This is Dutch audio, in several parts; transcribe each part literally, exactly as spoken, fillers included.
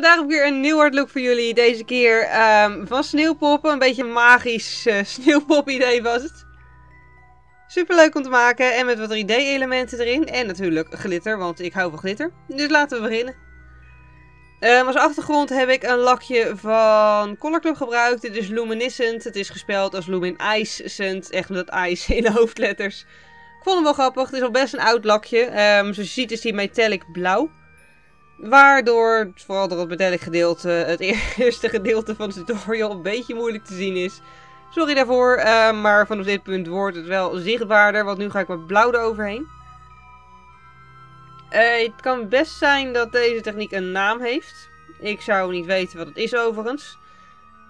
vandaag heb ik weer een nieuw hard look voor jullie. Deze keer um, van sneeuwpoppen. Een beetje een magisch uh, sneeuwpop idee was het. Super leuk om te maken en met wat drie D elementen erin. En natuurlijk glitter, want ik hou van glitter. Dus laten we beginnen. Um, als achtergrond heb ik een lakje van Color Club gebruikt. Dit is LuminICEnt. Het is gespeld als LuminICEnt. Echt met dat ice in de hoofdletters. Ik vond hem wel grappig. Het is al best een oud lakje. Um, zoals je ziet is die metallic blauw. Waardoor, vooral door het metallic gedeelte, het eerste gedeelte van de tutorial een beetje moeilijk te zien is. Sorry daarvoor, uh, maar vanaf dit punt wordt het wel zichtbaarder, want nu ga ik met blauw eroverheen. Uh, het kan best zijn dat deze techniek een naam heeft. Ik zou niet weten wat het is overigens.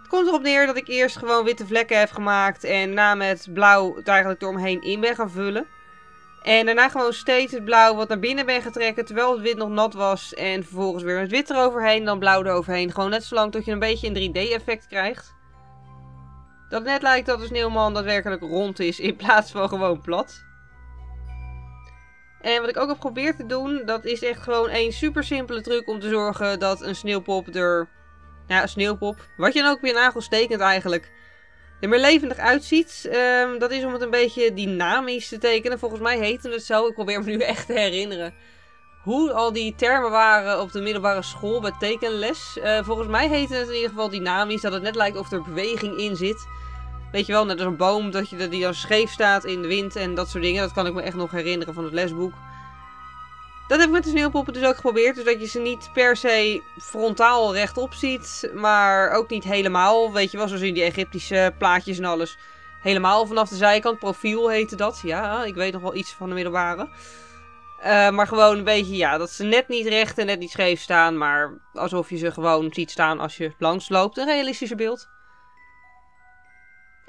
Het komt erop neer dat ik eerst gewoon witte vlekken heb gemaakt en na met blauw het eigenlijk eromheen in ben gaan vullen. En daarna gewoon steeds het blauw wat naar binnen ben getrekken terwijl het wit nog nat was. En vervolgens weer met wit eroverheen, dan blauw eroverheen. Gewoon net zolang tot je een beetje een drie D effect krijgt. Dat net lijkt dat de sneeuwman daadwerkelijk rond is in plaats van gewoon plat. En wat ik ook heb geprobeerd te doen, dat is echt gewoon een super simpele truc om te zorgen dat een sneeuwpop er... Ja, een sneeuwpop. Wat je dan ook weer nagels tekent eigenlijk. Er meer levendig uitziet, um, dat is om het een beetje dynamisch te tekenen. Volgens mij heette het zo, ik probeer me nu echt te herinneren hoe al die termen waren op de middelbare school bij tekenles. Uh, volgens mij heette het in ieder geval dynamisch, dat het net lijkt of er beweging in zit. Weet je wel, net als een boom, dat, je, dat die dan scheef staat in de wind en dat soort dingen. Dat kan ik me echt nog herinneren van het lesboek. Dat heb ik met de sneeuwpoppen dus ook geprobeerd, dus dat je ze niet per se frontaal rechtop ziet, maar ook niet helemaal, weet je wel, zoals in die Egyptische plaatjes en alles. Helemaal vanaf de zijkant, profiel heette dat, ja, ik weet nog wel iets van de middelbare. Uh, maar gewoon een beetje, ja, dat ze net niet recht en net niet scheef staan, maar alsof je ze gewoon ziet staan als je langs loopt, een realistischer beeld.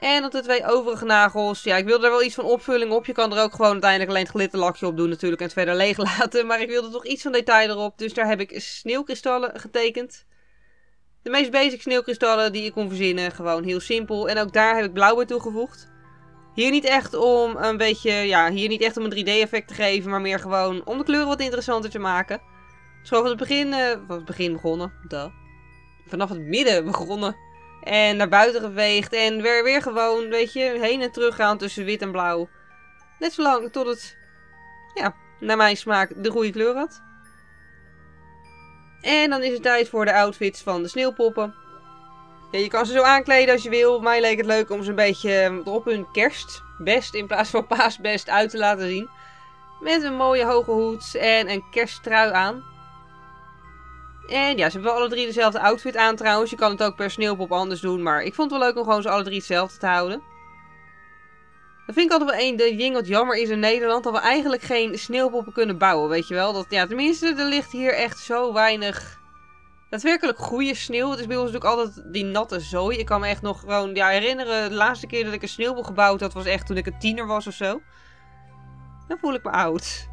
En op de twee overige nagels, ja, ik wilde er wel iets van opvulling op. Je kan er ook gewoon uiteindelijk alleen het glitterlakje op doen natuurlijk en het verder leeg laten. Maar ik wilde toch iets van detail erop, dus daar heb ik sneeuwkristallen getekend. De meest basic sneeuwkristallen die ik kon verzinnen, gewoon heel simpel. En ook daar heb ik blauw bij toegevoegd. Hier niet echt om een beetje, ja, hier niet echt om een drie D effect te geven, maar meer gewoon om de kleuren wat interessanter te maken. Dus gewoon van het begin, uh, van het begin begonnen, duh. Vanaf het midden begonnen. En naar buiten geveegd en weer, weer gewoon, weet je, heen en terug gaan tussen wit en blauw. Net zolang tot het, ja, naar mijn smaak de goede kleur had. En dan is het tijd voor de outfits van de sneeuwpoppen. Ja, je kan ze zo aankleden als je wil. Mij leek het leuk om ze een beetje op hun kerstbest in plaats van paasbest uit te laten zien. Met een mooie hoge hoed en een kersttrui aan. En ja, ze hebben wel alle drie dezelfde outfit aan trouwens. Je kan het ook per sneeuwpop anders doen. Maar ik vond het wel leuk om gewoon ze alle drie hetzelfde te houden. Dat vind ik altijd wel één ding wat jammer is in Nederland. Dat we eigenlijk geen sneeuwpoppen kunnen bouwen, weet je wel. Dat, ja, tenminste, er ligt hier echt zo weinig daadwerkelijk goede sneeuw. Het is bij ons natuurlijk altijd die natte zooi. Ik kan me echt nog gewoon ja, herinneren, de laatste keer dat ik een sneeuwpop gebouwd had, was echt toen ik een tiener was of zo. Dan voel ik me oud.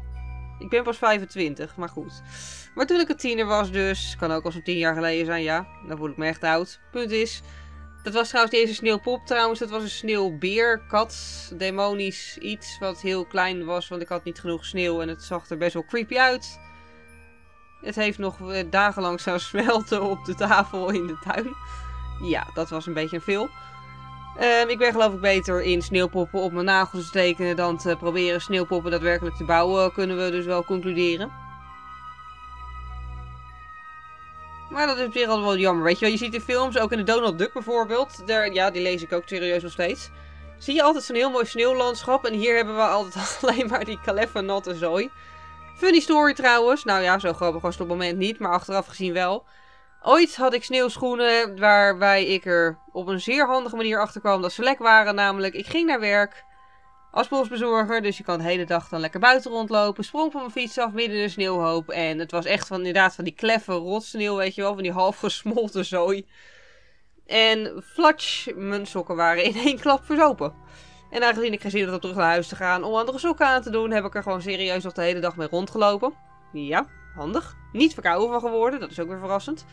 Ik ben pas vijfentwintig, maar goed. Maar toen ik een tiener was dus, kan ook al zo'n tien jaar geleden zijn, ja. Dan voel ik me echt oud. Punt is, dat was trouwens niet eens een sneeuwpop trouwens. Dat was een sneeuwbeer, kat, demonisch iets wat heel klein was. Want ik had niet genoeg sneeuw en het zag er best wel creepy uit. Het heeft nog dagenlang zou smelten op de tafel in de tuin. Ja, dat was een beetje een film. Um, ik ben geloof ik beter in sneeuwpoppen op mijn nagels te tekenen dan te proberen sneeuwpoppen daadwerkelijk te bouwen, kunnen we dus wel concluderen. Maar dat is op zich altijd wel jammer, weet je wel. Je ziet in films, ook in de Donald Duck bijvoorbeeld, daar, ja, die lees ik ook serieus nog steeds. Zie je altijd zo'n heel mooi sneeuwlandschap en hier hebben we altijd alleen maar die kaleffen natte zooi. Funny story trouwens, nou ja, zo grappig was het op het moment niet, maar achteraf gezien wel. Ooit had ik sneeuwschoenen waarbij ik er op een zeer handige manier achter kwam dat ze lek waren. Namelijk, ik ging naar werk als postbezorger, dus je kan de hele dag dan lekker buiten rondlopen. Sprong van mijn fiets af midden in de sneeuwhoop en het was echt van, inderdaad van die kleffe rotsneeuw, weet je wel, van die half gesmolten zooi. En flatsch, mijn sokken waren in één klap verzopen. En aangezien ik geen zin had om terug naar huis te gaan om andere sokken aan te doen, heb ik er gewoon serieus nog de hele dag mee rondgelopen. Ja, handig. Niet verkouden van geworden, dat is ook weer verrassend.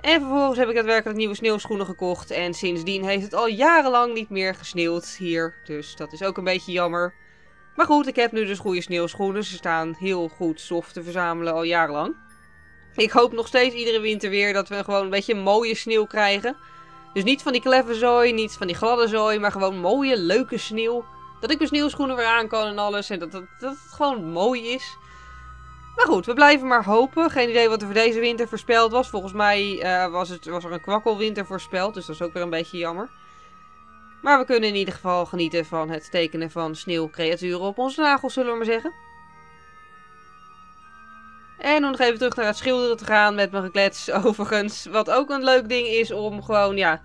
En vervolgens heb ik daadwerkelijk nieuwe sneeuwschoenen gekocht. En sindsdien heeft het al jarenlang niet meer gesneeuwd hier. Dus dat is ook een beetje jammer. Maar goed, ik heb nu dus goede sneeuwschoenen. Ze staan heel goed soft te verzamelen al jarenlang. Ik hoop nog steeds iedere winter weer dat we gewoon een beetje mooie sneeuw krijgen. Dus niet van die kleffe zooi, niet van die gladde zooi, maar gewoon mooie, leuke sneeuw. Dat ik mijn sneeuwschoenen weer aan kan en alles. En dat, dat, dat het gewoon mooi is. Maar goed, we blijven maar hopen. Geen idee wat er voor deze winter voorspeld was. Volgens mij uh, was, het, was er een kwakkelwinter voorspeld. Dus dat is ook weer een beetje jammer. Maar we kunnen in ieder geval genieten van het tekenen van sneeuwcreaturen op onze nagels, zullen we maar zeggen. En om nog even terug naar het schilderen te gaan met mijn geklets overigens. Wat ook een leuk ding is om gewoon, ja...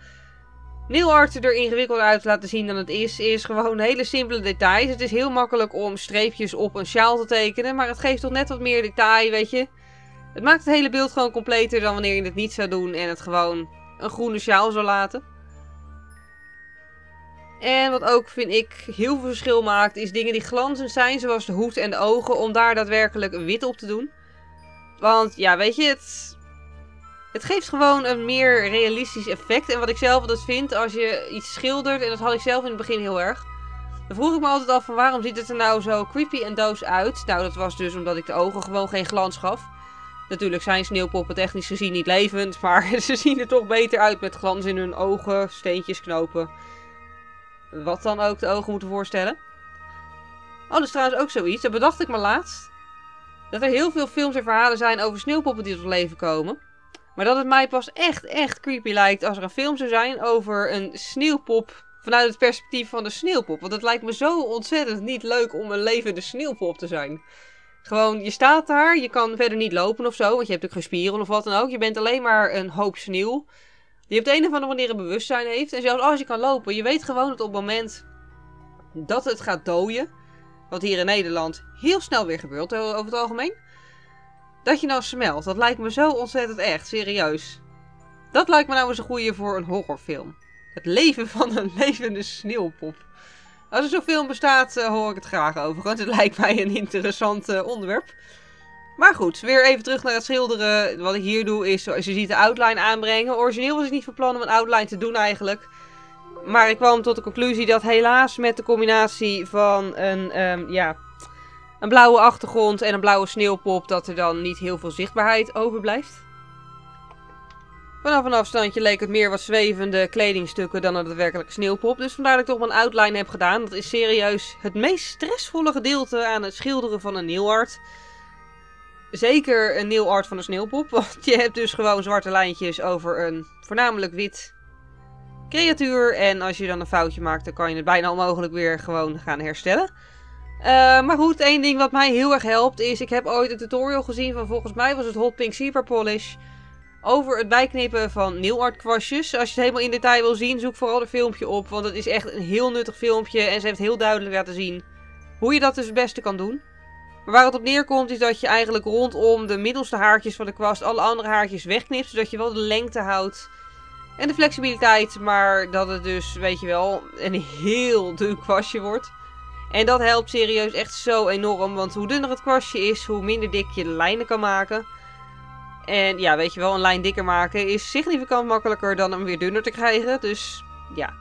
Nail art er ingewikkelder uit te laten zien dan het is, is gewoon hele simpele details. Het is heel makkelijk om streepjes op een sjaal te tekenen, maar het geeft toch net wat meer detail, weet je. Het maakt het hele beeld gewoon completer dan wanneer je het niet zou doen en het gewoon een groene sjaal zou laten. En wat ook, vind ik, heel veel verschil maakt, is dingen die glanzend zijn, zoals de hoed en de ogen, om daar daadwerkelijk wit op te doen. Want, ja, weet je, het... Het geeft gewoon een meer realistisch effect. En wat ik zelf altijd vind, als je iets schildert, en dat had ik zelf in het begin heel erg, dan vroeg ik me altijd af van waarom ziet het er nou zo creepy en doos uit? Nou, dat was dus omdat ik de ogen gewoon geen glans gaf. Natuurlijk zijn sneeuwpoppen technisch gezien niet levend, maar ze zien er toch beter uit met glans in hun ogen, steentjes, knopen. Wat dan ook de ogen moeten voorstellen. Oh, dat is trouwens ook zoiets, dat bedacht ik me laatst. Dat er heel veel films en verhalen zijn over sneeuwpoppen die tot leven komen. Maar dat het mij pas echt, echt creepy lijkt als er een film zou zijn over een sneeuwpop vanuit het perspectief van de sneeuwpop. Want het lijkt me zo ontzettend niet leuk om een levende sneeuwpop te zijn. Gewoon, je staat daar, je kan verder niet lopen of zo, want je hebt ook geen spieren of wat dan ook. Je bent alleen maar een hoop sneeuw die op de een of andere manier een bewustzijn heeft. En zelfs als je kan lopen, je weet gewoon dat op het moment dat het gaat dooien, wat hier in Nederland heel snel weer gebeurt over het algemeen, dat je nou smelt, dat lijkt me zo ontzettend echt, serieus. Dat lijkt me nou eens een goeie voor een horrorfilm. Het leven van een levende sneeuwpop. Als er zo'n film bestaat, uh, hoor ik het graag overigens. Het lijkt mij een interessant uh, onderwerp. Maar goed, weer even terug naar het schilderen. Wat ik hier doe is, zoals je ziet, de outline aanbrengen. Origineel was ik niet van plan om een outline te doen eigenlijk. Maar ik kwam tot de conclusie dat helaas met de combinatie van een, um, ja... een blauwe achtergrond en een blauwe sneeuwpop, dat er dan niet heel veel zichtbaarheid overblijft. Vanaf een afstandje leek het meer wat zwevende kledingstukken dan een daadwerkelijke sneeuwpop. Dus vandaar dat ik toch mijn outline heb gedaan. Dat is serieus het meest stressvolle gedeelte aan het schilderen van een nail art. Zeker een nail art van een sneeuwpop. Want je hebt dus gewoon zwarte lijntjes over een voornamelijk wit creatuur. En als je dan een foutje maakt, dan kan je het bijna onmogelijk weer gewoon gaan herstellen. Uh, maar goed, één ding wat mij heel erg helpt is, ik heb ooit een tutorial gezien van, volgens mij was het Hot Pink Super Polish, over het bijknippen van nail art kwastjes. Als je het helemaal in detail wil zien, zoek vooral het filmpje op, want het is echt een heel nuttig filmpje en ze heeft heel duidelijk laten zien hoe je dat dus het beste kan doen. Maar waar het op neerkomt is dat je eigenlijk rondom de middelste haartjes van de kwast alle andere haartjes wegknipt, zodat je wel de lengte houdt en de flexibiliteit, maar dat het dus, weet je wel, een heel dun kwastje wordt. En dat helpt serieus echt zo enorm, want hoe dunner het kwastje is, hoe minder dik je de lijnen kan maken. En ja, weet je wel, een lijn dikker maken is significant makkelijker dan hem weer dunner te krijgen. Dus ja,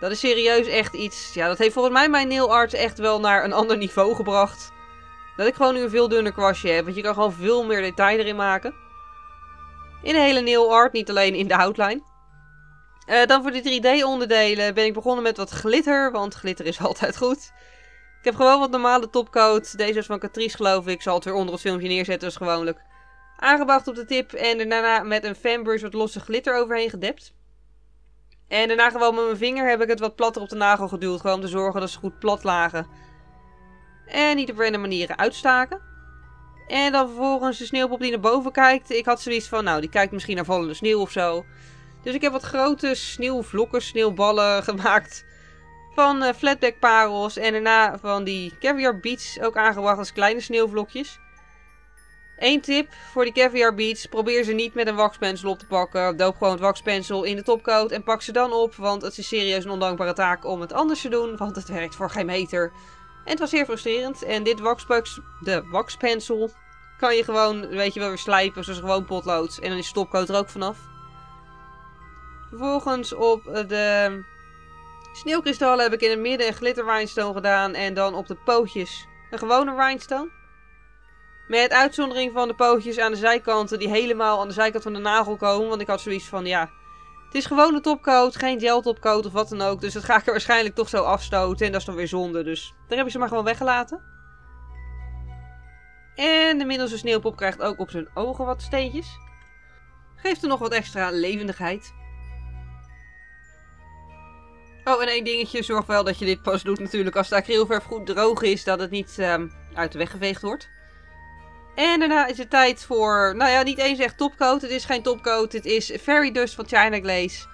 dat is serieus echt iets, ja, dat heeft volgens mij mijn nail art echt wel naar een ander niveau gebracht. Dat ik gewoon nu een veel dunner kwastje heb, want je kan gewoon veel meer detail erin maken. In de hele nail art, niet alleen in de outline. Uh, dan voor de drie D onderdelen ben ik begonnen met wat glitter, want glitter is altijd goed. Ik heb gewoon wat normale topcoat. Deze is van Catrice, geloof ik. Ik zal het weer onder het filmpje neerzetten als gewoonlijk. Aangebracht op de tip en daarna met een fanbrush wat losse glitter overheen gedept. En daarna gewoon met mijn vinger heb ik het wat platter op de nagel geduwd. Gewoon om te zorgen dat ze goed plat lagen. En niet op random manieren uitstaken. En dan vervolgens de sneeuwpop die naar boven kijkt. Ik had zoiets van, nou, die kijkt misschien naar vallende sneeuw of zo. Dus ik heb wat grote sneeuwvlokken, sneeuwballen gemaakt. Van uh, flatback parels en daarna van die caviar beads, ook aangebracht als kleine sneeuwvlokjes. Eén tip voor die caviar beads, probeer ze niet met een waxpensel op te pakken. Doop gewoon het waxpensel in de topcoat en pak ze dan op, want het is serieus een ondankbare taak om het anders te doen, want het werkt voor geen meter. En het was zeer frustrerend en dit waxpensel, de waxpensel kan je gewoon, weet je wel, weer slijpen zoals gewoon potlood en dan is de topcoat er ook vanaf. Vervolgens op de... sneeuwkristallen heb ik in het midden een glitter rhinestone gedaan en dan op de pootjes een gewone rhinestone. Met uitzondering van de pootjes aan de zijkanten die helemaal aan de zijkant van de nagel komen. Want ik had zoiets van, ja, het is gewoon een topcoat, geen gel topcoat of wat dan ook. Dus dat ga ik er waarschijnlijk toch zo afstoten en dat is dan weer zonde. Dus daar heb ik ze maar gewoon weggelaten. En de middelste sneeuwpop krijgt ook op zijn ogen wat steentjes. Geeft er nog wat extra levendigheid. Oh, en één dingetje. Zorg wel dat je dit pas doet natuurlijk als de acrylverf goed droog is. Dat het niet um, uit de weg geveegd wordt. En daarna is het tijd voor, nou ja, niet eens echt topcoat. Het is geen topcoat. Het is Fairy Dust van China Glaze.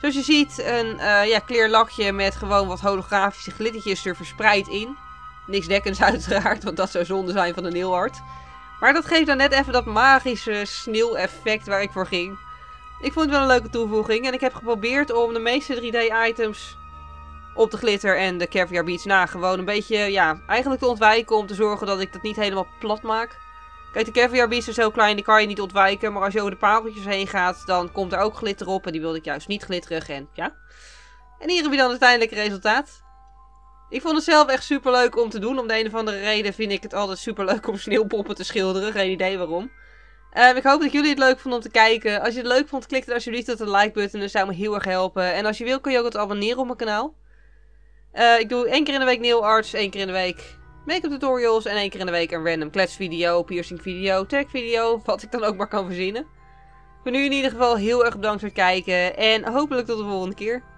Zoals je ziet een uh, ja, kleerlakje met gewoon wat holografische glittertjes er verspreid in. Niks dekkends uiteraard, want dat zou zonde zijn van een heel hard. Maar dat geeft dan net even dat magische sneeuweffect waar ik voor ging. Ik vond het wel een leuke toevoeging. En ik heb geprobeerd om de meeste drie D-items op de glitter en de caviar beads na gewoon een beetje, ja, eigenlijk te ontwijken. Om te zorgen dat ik dat niet helemaal plat maak. Kijk, de caviar beads is heel klein, die kan je niet ontwijken. Maar als je over de pareltjes heen gaat, dan komt er ook glitter op. En die wilde ik juist niet glitterig. En ja. En hier heb je dan uiteindelijk het resultaat. Ik vond het zelf echt super leuk om te doen. Om de een of andere reden vind ik het altijd super leuk om sneeuwpoppen te schilderen. Geen idee waarom. Um, ik hoop dat jullie het leuk vonden om te kijken. Als je het leuk vond, klik dan alsjeblieft op de like-button. Dat zou me heel erg helpen. En als je wil, kun je ook het abonneren op mijn kanaal. Uh, ik doe één keer in de week nail arts, één keer in de week make-up tutorials. En één keer in de week een random kletsvideo, piercingvideo, tagvideo. Wat ik dan ook maar kan verzinnen. Voor nu in ieder geval heel erg bedankt voor het kijken. En hopelijk tot de volgende keer.